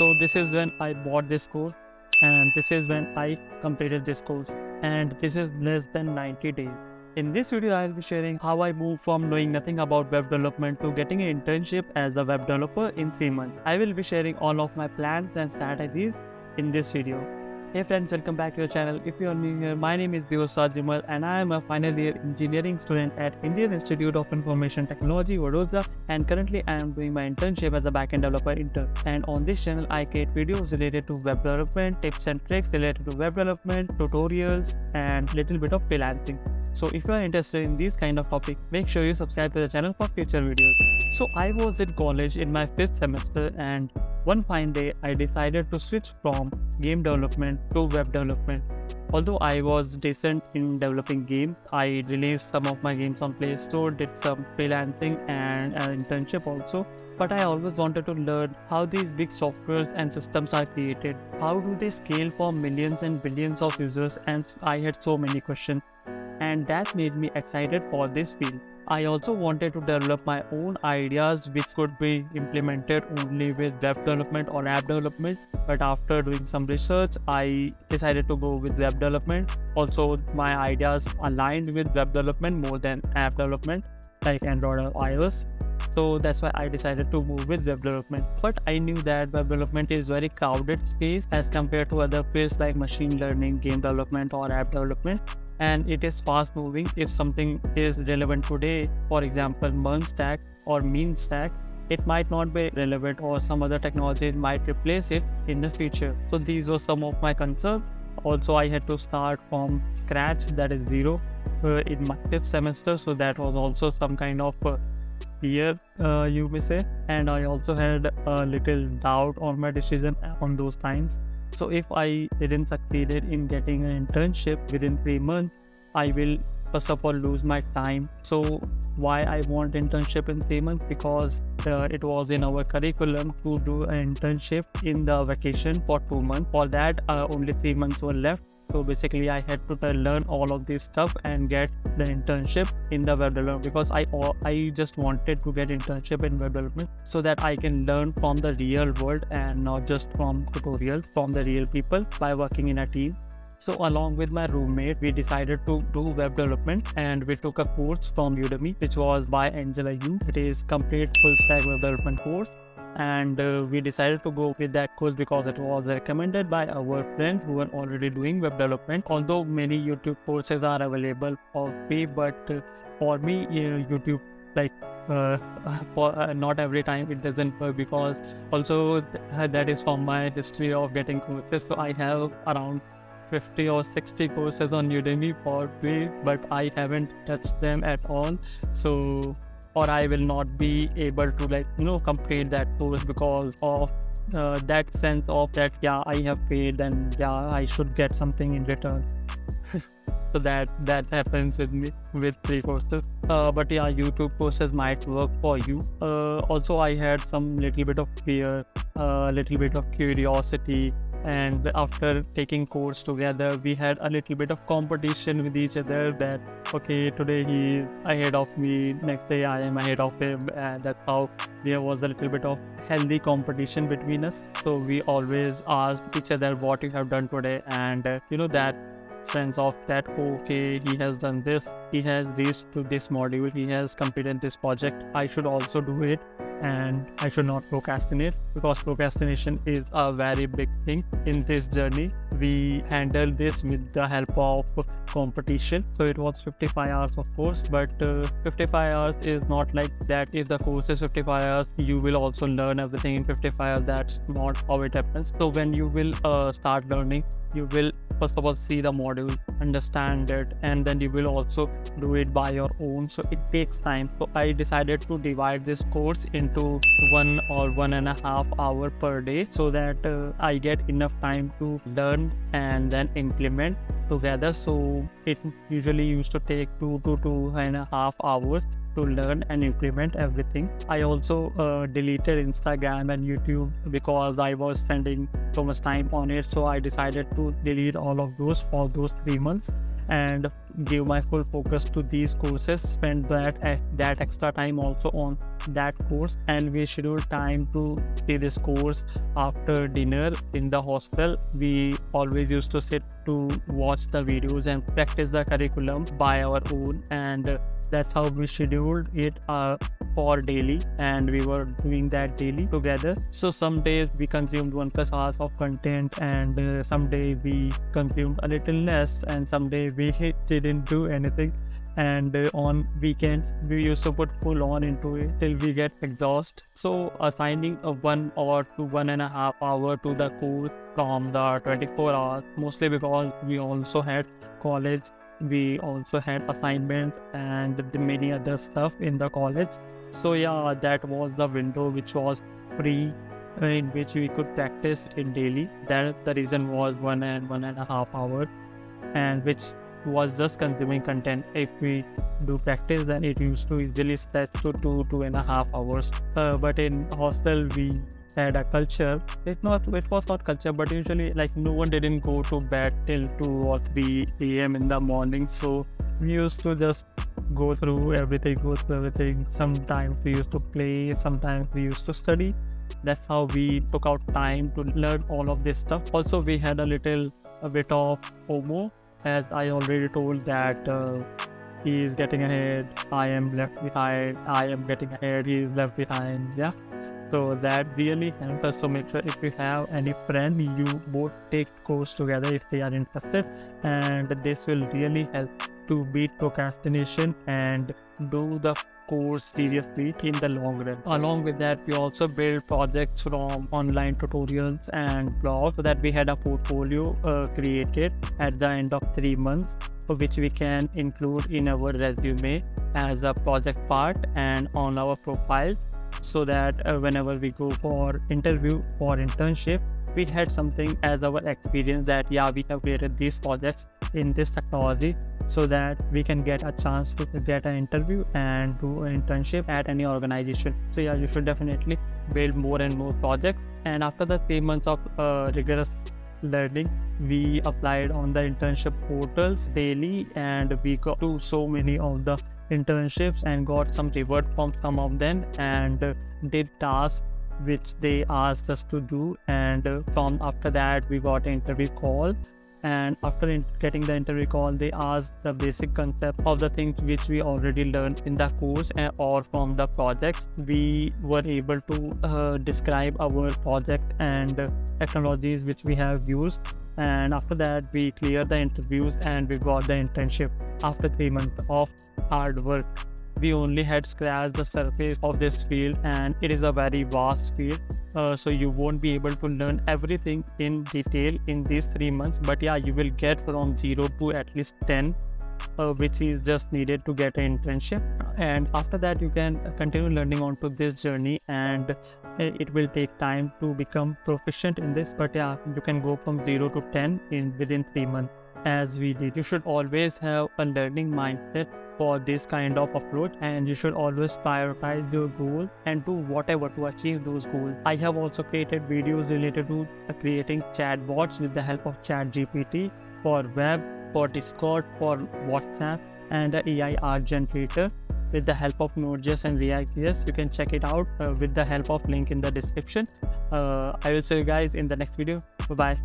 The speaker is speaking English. So this is when I bought this course, and this is when I completed this course, and this is less than 90 days. In this video, I'll be sharing how I moved from knowing nothing about web development to getting an internship as a web developer in 3 months. I will be sharing all of my plans and strategies in this video. Hey friends, welcome back to your channel. If you are new here, my name is Divasraj Vimal and I am a final year engineering student at Indian Institute of Information Technology Vadodara, and currently I am doing my internship as a backend developer intern. And on this channel, I create videos related to web development, tips and tricks related to web development, tutorials and little bit of freelancing. So if you are interested in these kind of topics, make sure you subscribe to the channel for future videos. So I was in college in my 5th semester, and one fine day I decided to switch from game development to web development. Although I was decent in developing games, I released some of my games on Play Store, did some freelancing and an internship also, but I always wanted to learn how these big softwares and systems are created. How do they scale for millions and billions of users? And I had so many questions, and that made me excited for this field. I also wanted to develop my own ideas which could be implemented only with web development or app development, but after doing some research, I decided to go with web development. Also, my ideas aligned with web development more than app development, like Android or iOS. So that's why I decided to move with web development. But I knew that web development is very crowded space as compared to other fields like machine learning, game development or app development. And it is fast moving. If something is relevant today, for example MERN stack or MEAN stack, it might not be relevant, or some other technology might replace it in the future. So these were some of my concerns. Also, I had to start from scratch, that is zero, in my 5th semester. So that was also some kind of fear, you may say. And I also had a little doubt on my decision on those times. So if I didn't succeed in getting an internship within 3 months, I will first of all lose my time. So why I want internship in 3 months? Because it was in our curriculum to do an internship in the vacation for 2 months. For that, only 3 months were left. So basically I had to learn all of this stuff and get the internship in the web development, because I just wanted to get internship in web development so that I can learn from the real world and not just from tutorials, from the real people, by working in a team. So along with my roommate, we decided to do web development, and we took a course from Udemy, which was by Angela Yu. It is complete full stack web development course, and we decided to go with that course because it was recommended by our friends who were already doing web development. Although many YouTube courses are available for free, but for me, YouTube, like not every time it doesn't work, because also that is from my history of getting courses. So I have around 50 or 60 courses on Udemy for free, but I haven't touched them at all. So, or I will not be able to, like, you know, complete that course because of that sense of that, yeah, I have paid and yeah, I should get something in return. So that happens with me with free courses, but yeah, YouTube courses might work for you. Also, I had some little bit of fear, little bit of curiosity, and after taking course together, we had a little bit of competition with each other, that okay, today he is ahead of me, next day I am ahead of him, and that's how there was a little bit of healthy competition between us. So we always asked each other what you have done today, and you know, that sense of that, okay, he has done this, he has reached to this module, he has completed this project, I should also do it, and I should not procrastinate, because procrastination is a very big thing in this journey. We handled this with the help of competition. So it was 55 hours of course, but 55 hours is not like that. If the course is 55 hours, you will also learn everything in 55 hours. That's not how it happens. So when you will start learning, you will first of all see the module, understand it, and then you will also do it by your own. So it takes time. So I decided to divide this course into 1 or 1.5 hours per day, so that I get enough time to learn and then implement together. So it usually used to take 2 to 2.5 hours to learn and implement everything. I also deleted Instagram and YouTube because I was spending so much time on it. So I decided to delete all of those for those 3 months, and give my full focus to these courses, spend that extra time also on that course, and we scheduled time to see this course after dinner in the hostel. We always used to sit to watch the videos and practice the curriculum by our own, and that's how we scheduled it for daily, and we were doing that daily together. So some days we consumed 1+ hours of content, and some day we consumed a little less, and some day we didn't do anything. And on weekends we used to put full on into it till we get exhausted. So assigning a 1 or 1.5 hours to the course from the 24 hours, mostly because we also had college, we also had assignments and many other stuff in the college. So yeah, that was the window which was free, in which we could practice in daily. That the reason was 1 and 1.5 hours, and which was just consuming content. If we do practice, then it used to easily stretch to 2 to 2.5 hours. But in hostel we had a culture, it was not culture, but usually like no one didn't go to bed till 2 or 3 a.m. in the morning. So we used to just go through everything. Sometimes we used to play, sometimes we used to study. That's how we took out time to learn all of this stuff. Also we had a bit of FOMO, as I already told that he is getting ahead, I am left behind, I am getting ahead, he is left behind. Yeah, so that really helps us. So make sure if you have any friend, you both take course together if they are interested, and this will really help to beat procrastination and do the course seriously in the long run. Along with that, we also build projects from online tutorials and blogs, so that we had a portfolio created at the end of 3 months, which we can include in our resume as a project part and on our profiles, so that whenever we go for interview or internship, we had something as our experience that yeah, we have created these projects in this technology, so that we can get a chance to get an interview and do an internship at any organization. So yeah, you should definitely build more and more projects. And after the 3 months of rigorous learning, we applied on the internship portals daily, and we got to so many of the internships and got some reward from some of them, and did tasks which they asked us to do. And from after that we got an interview call, and after getting the interview call, they asked the basic concept of the things which we already learned in the course or from the projects. We were able to describe our project and technologies which we have used, and after that we cleared the interviews and we got the internship after 3 months of hard work. We only had scratched the surface of this field, and it is a very vast field, so you won't be able to learn everything in detail in these 3 months, but yeah, you will get from 0 to at least 10, which is just needed to get an internship. And after that you can continue learning onto this journey, and it will take time to become proficient in this, but yeah, you can go from 0 to 10 within 3 months, as we did. You should always have a learning mindset for this kind of approach, and you should always prioritize your goal and do whatever to achieve those goals. I have also created videos related to creating chatbots with the help of ChatGPT for web, for Discord, for WhatsApp, and the AI art generator with the help of Node.js and React.js. You can check it out with the help of link in the description. I will see you guys in the next video. Bye bye.